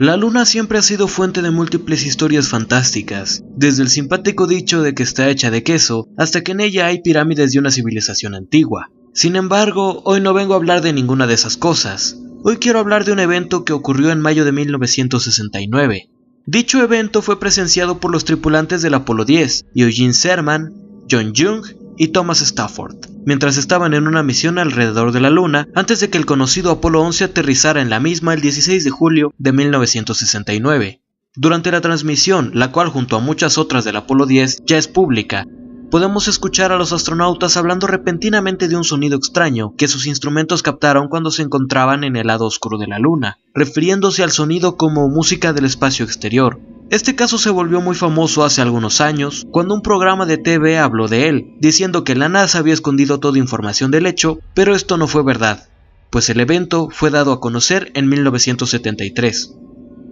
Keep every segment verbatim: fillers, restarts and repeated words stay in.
La Luna siempre ha sido fuente de múltiples historias fantásticas, desde el simpático dicho de que está hecha de queso, hasta que en ella hay pirámides de una civilización antigua. Sin embargo, hoy no vengo a hablar de ninguna de esas cosas. Hoy quiero hablar de un evento que ocurrió en mayo de mil novecientos sesenta y nueve. Dicho evento fue presenciado por los tripulantes del Apolo diez, Eugene Cernan, John Young y Thomas Stafford, mientras estaban en una misión alrededor de la Luna antes de que el conocido Apolo once aterrizara en la misma el dieciséis de julio de mil novecientos sesenta y nueve. Durante la transmisión, la cual junto a muchas otras del Apolo diez ya es pública, podemos escuchar a los astronautas hablando repentinamente de un sonido extraño que sus instrumentos captaron cuando se encontraban en el lado oscuro de la Luna, refiriéndose al sonido como música del espacio exterior. Este caso se volvió muy famoso hace algunos años, cuando un programa de T V habló de él, diciendo que la NASA había escondido toda información del hecho, pero esto no fue verdad, pues el evento fue dado a conocer en mil novecientos setenta y tres.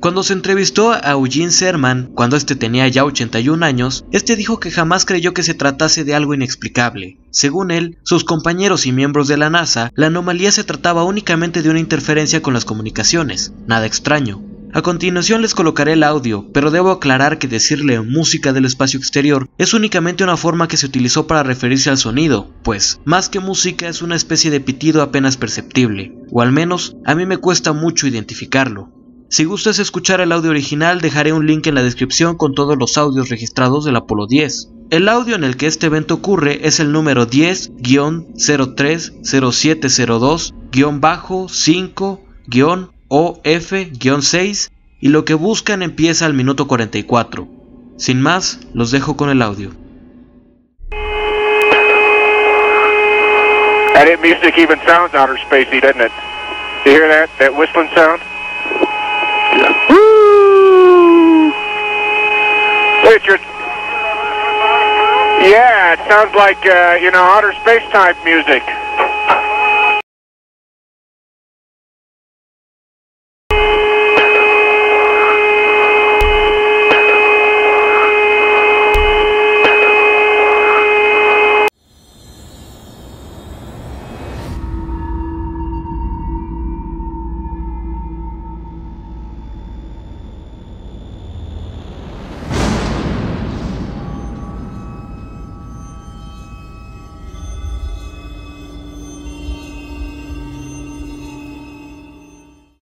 Cuando se entrevistó a Eugene Cernan, cuando este tenía ya ochenta y un años, este dijo que jamás creyó que se tratase de algo inexplicable. Según él, sus compañeros y miembros de la NASA, la anomalía se trataba únicamente de una interferencia con las comunicaciones, nada extraño. A continuación les colocaré el audio, pero debo aclarar que decirle música del espacio exterior es únicamente una forma que se utilizó para referirse al sonido, pues más que música es una especie de pitido apenas perceptible, o al menos a mí me cuesta mucho identificarlo. Si gustas escuchar el audio original, dejaré un link en la descripción con todos los audios registrados del Apolo diez. El audio en el que este evento ocurre es el número diez cero tres cero siete cero dos cinco O F seis y lo que buscan empieza al minuto cuarenta y cuatro. Sin más, los dejo con el audio. That music even sounds outer spacey, doesn't it? Do you hear that? That whistling sound? Yeah. Woo! Richard. Yeah, it sounds like, uh, you know, outer space type music.